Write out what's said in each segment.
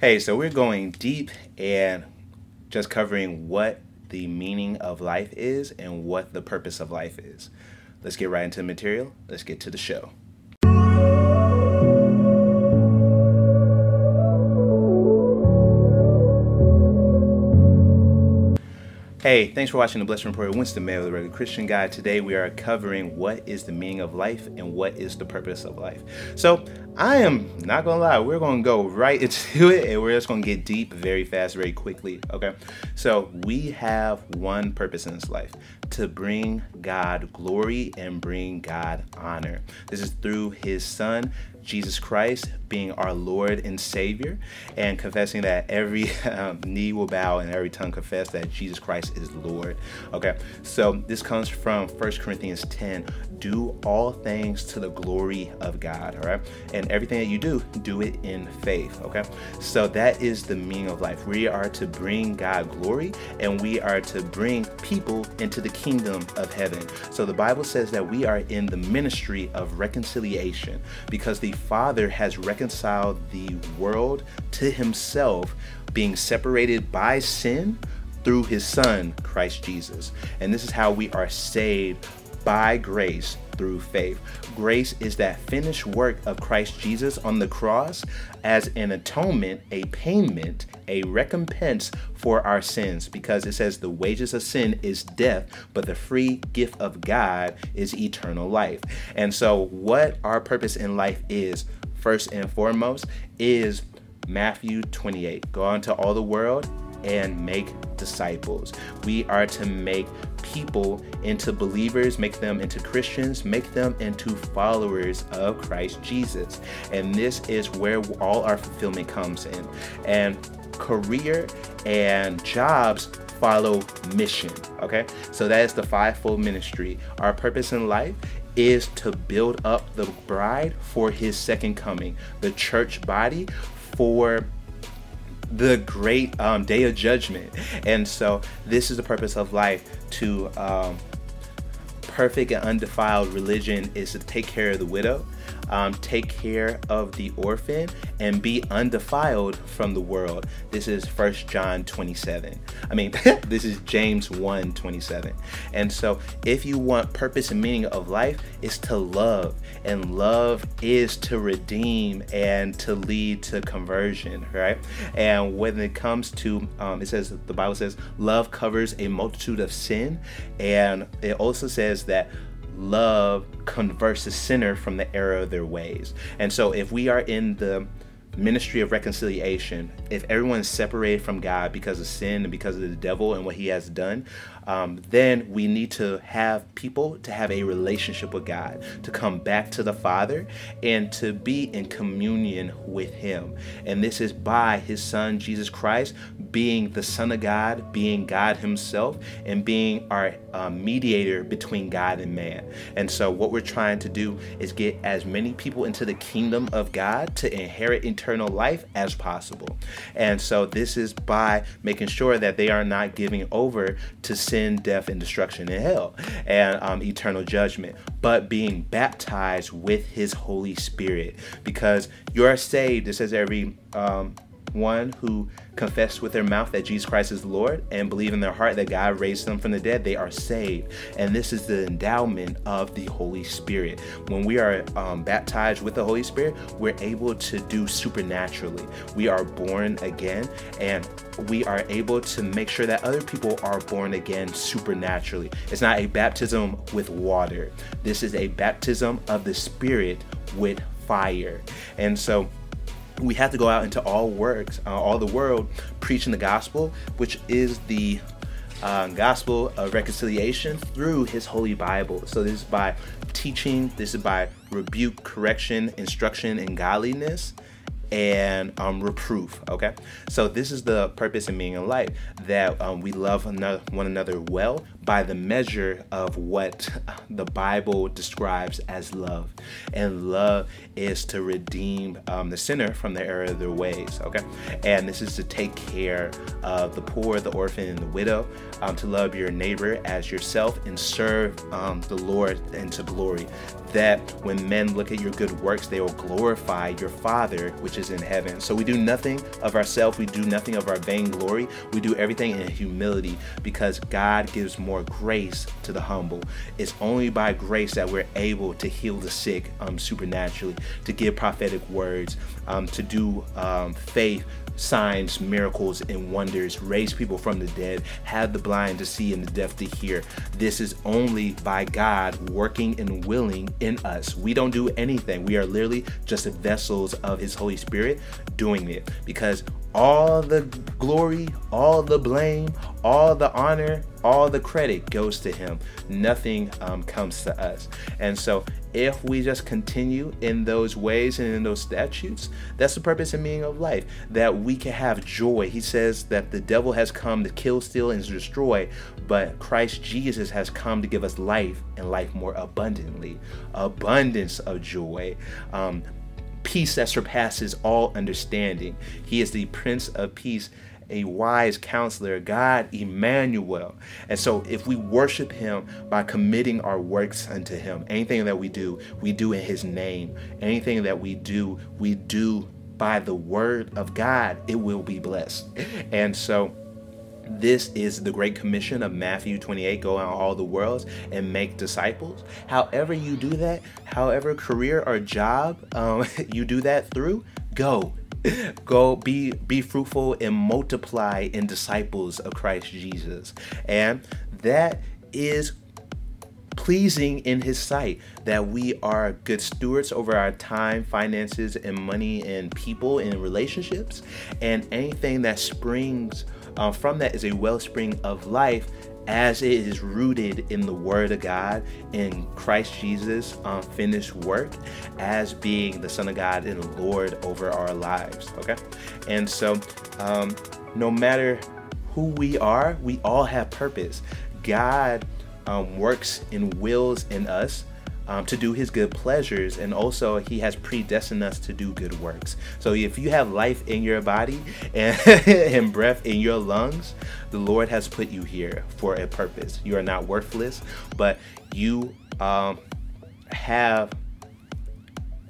Hey, so we're going deep and just covering what the meaning of life is and what the purpose of life is. Let's get right into the material. Let's get to the show. Hey, thanks for watching The Blessing Report. Winston Mayo, the regular Christian guy. Today we are covering what is the meaning of life and what is the purpose of life. So I am not gonna lie, we're gonna go right into it and we're just gonna get deep very fast, very quickly, okay? So we have one purpose in this life, to bring God glory and bring God honor. This is through his son, Jesus Christ, being our Lord and Savior, and confessing that every knee will bow and every tongue confess that Jesus Christ is Lord. Okay, so this comes from 1 Corinthians 10. Do all things to the glory of God, all right? And everything that you do it in faith, okay? So that is the meaning of life. We are to bring God glory and we are to bring people into the kingdom of heaven. So the Bible says that we are in the ministry of reconciliation because the Father has reconciled the world to himself, being separated by sin through his son, Christ Jesus. And this is how we are saved, by grace through faith. Grace is that finished work of Christ Jesus on the cross as an atonement, a payment, a recompense for our sins, because it says the wages of sin is death, but the free gift of God is eternal life. And so what our purpose in life is, first and foremost, is Matthew 28. Go out into all the world and make disciples. We are to make people into believers, make them into Christians, make them into followers of Christ Jesus. And this is where all our fulfillment comes in. And career and jobs follow mission, okay? So that is the fivefold ministry. Our purpose in life is to build up the bride for his second coming, the church body for the great day of judgment. And so this is the purpose of life. To perfect and undefiled religion is to take care of the widow, take care of the orphan, and be undefiled from the world. This is 1 John 27. I mean, this is James 1:27. And so if you want purpose and meaning of life, is to love, and love is to redeem and to lead to conversion, right? And when it comes to it says, the Bible says, love covers a multitude of sin, and it also says that love converts the sinner from the error of their ways. And so if we are in the ministry of reconciliation, if everyone's separated from God because of sin and because of the devil and what he has done, then we need to have people to have a relationship with God, to come back to the Father and to be in communion with him. And this is by his son, Jesus Christ, being the Son of God, being God himself, and being our mediator between God and man. And so what we're trying to do is get as many people into the kingdom of God to inherit eternal life as possible. And so this is by making sure that they are not giving over to sin, death, and destruction in hell and eternal judgment, but being baptized with his Holy Spirit, because you are saved. It says every one who confess with their mouth that Jesus Christ is Lord and believe in their heart that God raised them from the dead, they are saved. And this is the endowment of the Holy Spirit. When we are baptized with the Holy Spirit, we're able to do supernaturally. We are born again, and we are able to make sure that other people are born again supernaturally. It's not a baptism with water. This is a baptism of the Spirit with fire. And so we have to go out into all the world, preaching the gospel, which is the gospel of reconciliation through his Holy Bible. So this is by teaching, this is by rebuke, correction, instruction, and godliness, and reproof, okay? So this is the purpose and meaning of life, that we love one another well by the measure of what the Bible describes as love. And love is to redeem the sinner from the error of their ways, okay? And this is to take care of the poor, the orphan, and the widow, to love your neighbor as yourself, and serve the Lord into glory, that when men look at your good works, they will glorify your Father, which which is in heaven. So we do nothing of ourselves. We do nothing of our vainglory. We do everything in humility, because God gives more grace to the humble. It's only by grace that we're able to heal the sick supernaturally, to give prophetic words, to do faith, signs, miracles, and wonders, raise people from the dead, have the blind to see and the deaf to hear. This is only by God working and willing in us. We don't do anything. We are literally just vessels of His Holy Spirit doing it, because all the glory, all the blame, all the honor, all the credit goes to Him. Nothing comes to us. And so if we just continue in those ways and in those statutes, that's the purpose and meaning of life, that we can have joy. He says that the devil has come to kill, steal, and destroy, but Christ Jesus has come to give us life, and life more abundantly. Abundance of joy. Peace that surpasses all understanding. He is the Prince of Peace, a wise counselor, God Emmanuel. And so if we worship Him by committing our works unto Him, anything that we do in His name. Anything that we do by the word of God, it will be blessed. And so this is the Great Commission of Matthew 28, go out all the world and make disciples. However you do that, however career or job you do that through, go be fruitful and multiply in disciples of Christ Jesus. And that is pleasing in His sight, that we are good stewards over our time, finances, and money, and people, and relationships, and anything that springs from that is a wellspring of life, as it is rooted in the Word of God, in Christ Jesus' finished work, as being the Son of God and Lord over our lives. Okay, and so no matter who we are, we all have purpose. God works and wills in us to do His good pleasures, and also He has predestined us to do good works. So if you have life in your body and, and breath in your lungs, the Lord has put you here for a purpose. You are not worthless, but you have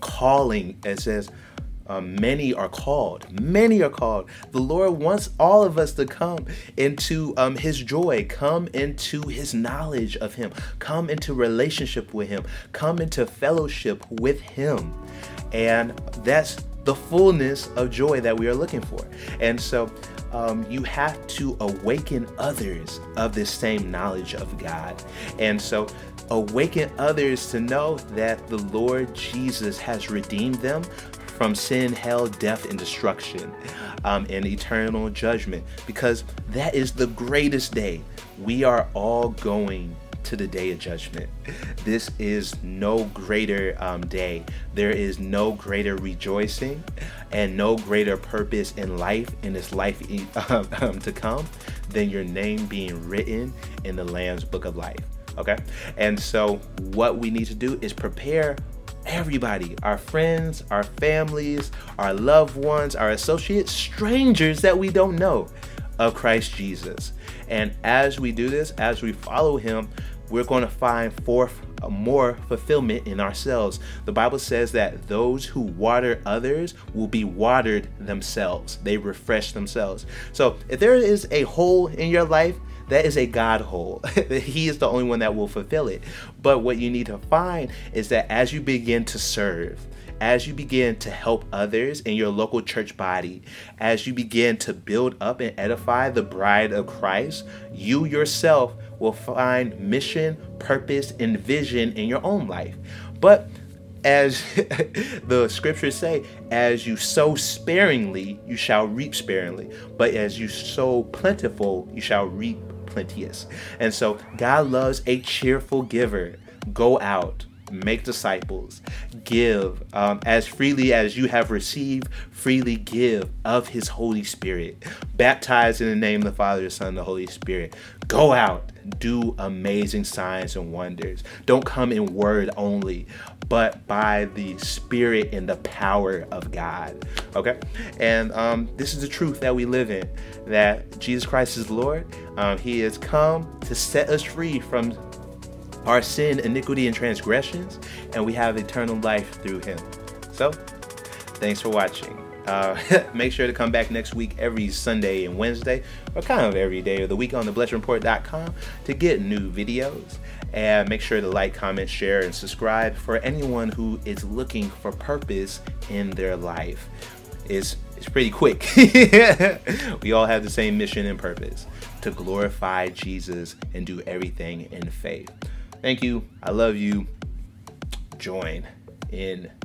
calling. It says, many are called. Many are called. The Lord wants all of us to come into His joy, come into His knowledge of Him, come into relationship with Him, come into fellowship with Him. And that's the fullness of joy that we are looking for. And so you have to awaken others of this same knowledge of God. And so awaken others to know that the Lord Jesus has redeemed them from sin, hell, death, and destruction, and eternal judgment, because that is the greatest day. We are all going to the day of judgment. This is no greater day. There is no greater rejoicing and no greater purpose in life, in this life to come, than your name being written in the Lamb's Book of Life. Okay, and so what we need to do is prepare everybody, our friends, our families, our loved ones, our associates, strangers that we don't know, of Christ Jesus. And as we do this, as we follow Him, we're going to find forth more fulfillment in ourselves. The Bible says that those who water others will be watered themselves. They refresh themselves. So if there is a hole in your life, that is a God hole. He is the only one that will fulfill it. But what you need to find is that as you begin to serve, as you begin to help others in your local church body, as you begin to build up and edify the bride of Christ, you yourself will find mission, purpose, and vision in your own life. But as the scriptures say, as you sow sparingly, you shall reap sparingly. But as you sow plentiful, you shall reap plenteous. And so God loves a cheerful giver. Go out, make disciples, give as freely as you have received, freely give of His Holy Spirit. Baptized in the name of the Father, the Son, and the Holy Spirit. Go out, do amazing signs and wonders. Don't come in word only, but by the Spirit and the power of God. Okay, and this is the truth that we live in, that Jesus Christ is Lord. He has come to set us free from our sin, iniquity, and transgressions, and we have eternal life through Him. So, thanks for watching. Make sure to come back next week every Sunday and Wednesday, or kind of every day of the week, on TheBlessingReport.com to get new videos. And make sure to like, comment, share, and subscribe for anyone who is looking for purpose in their life. It's pretty quick. We all have the same mission and purpose: to glorify Jesus and do everything in faith. Thank you. I love you. Join in